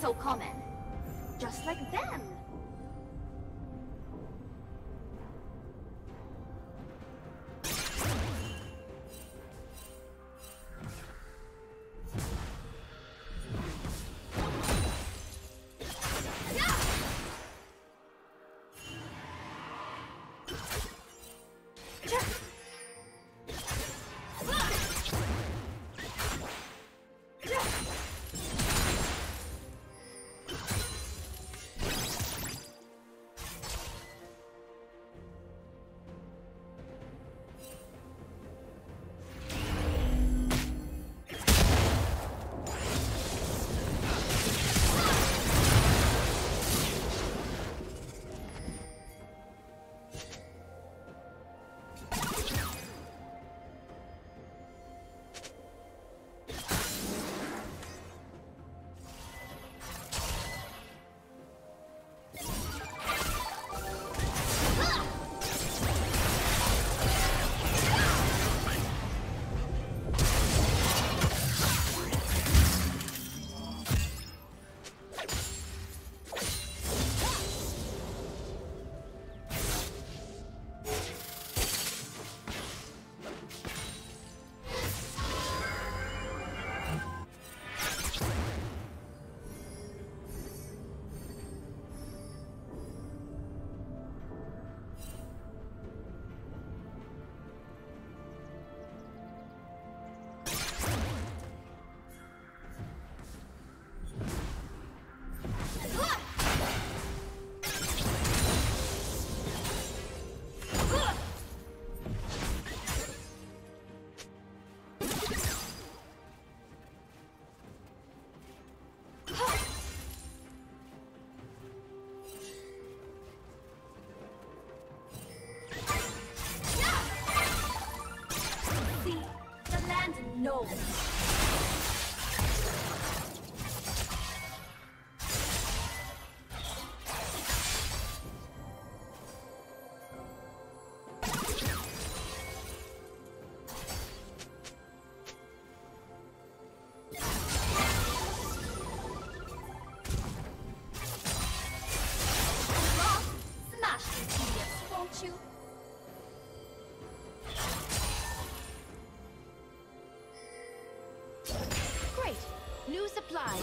So common, just like them. No. New supplies.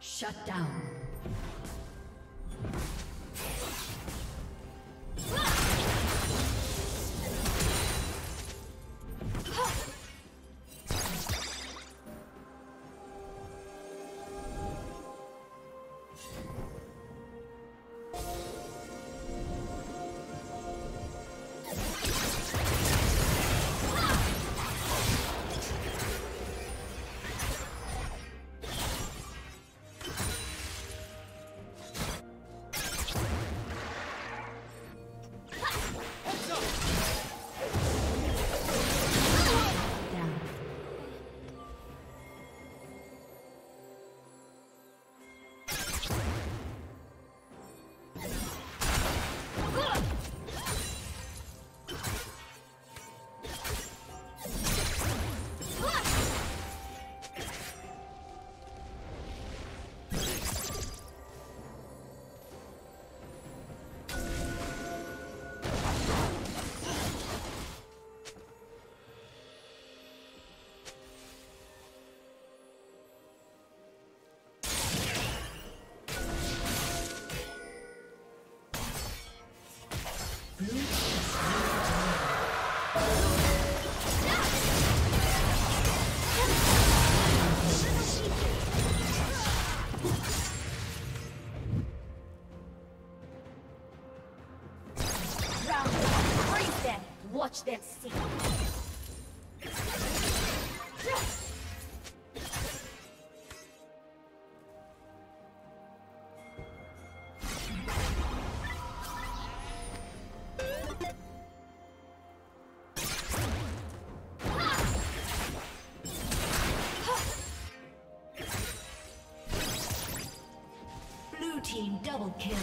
Shut down. Watch them sing. Blue team double kill.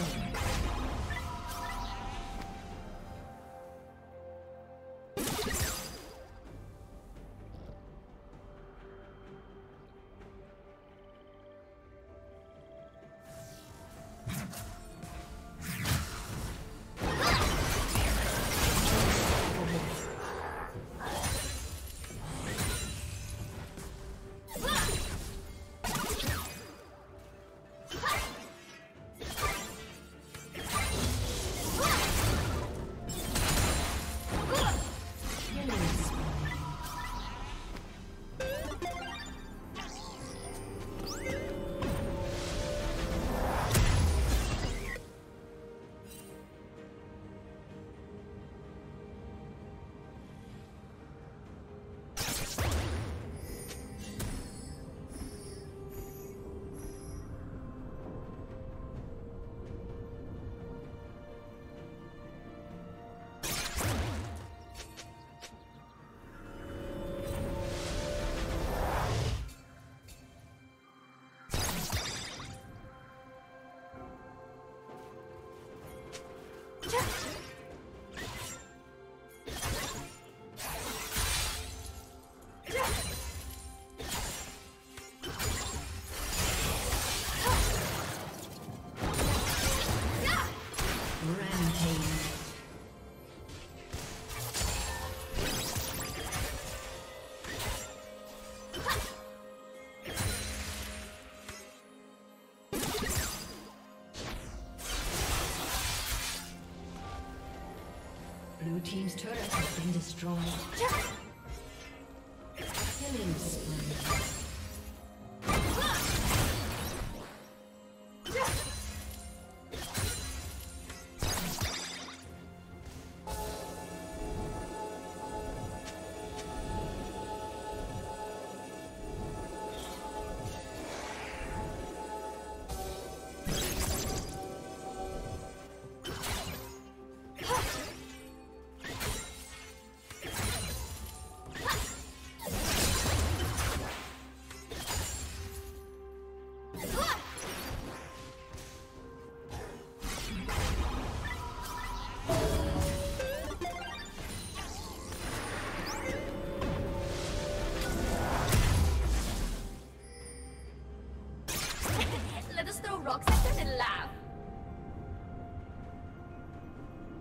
Blue team's turret has been destroyed. Killing spree.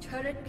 Turret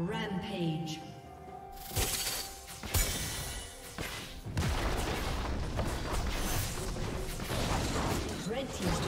Rampage. Red team's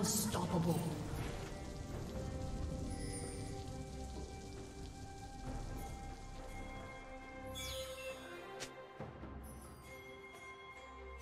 unstoppable.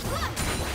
Oh!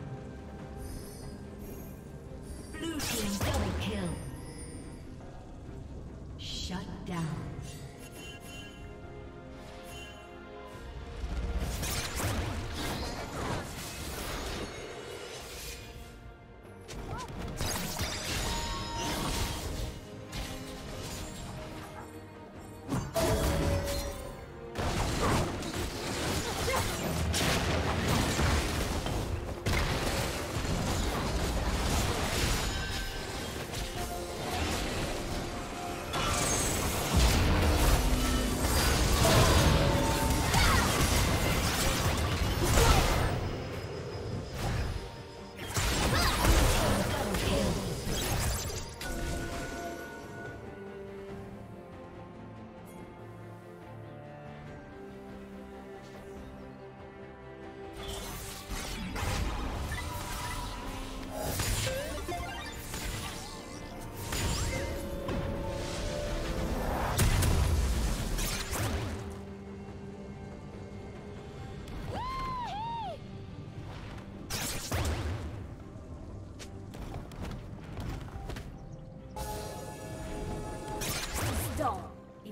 Blue team double kill. Shut down.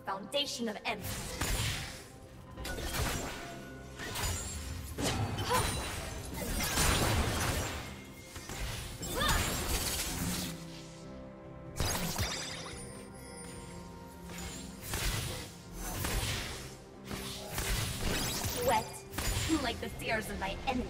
Foundation of empire. Wet, like the tears of my enemies.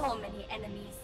so many enemies.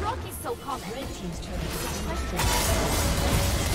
Rock is so common. Red team's turn.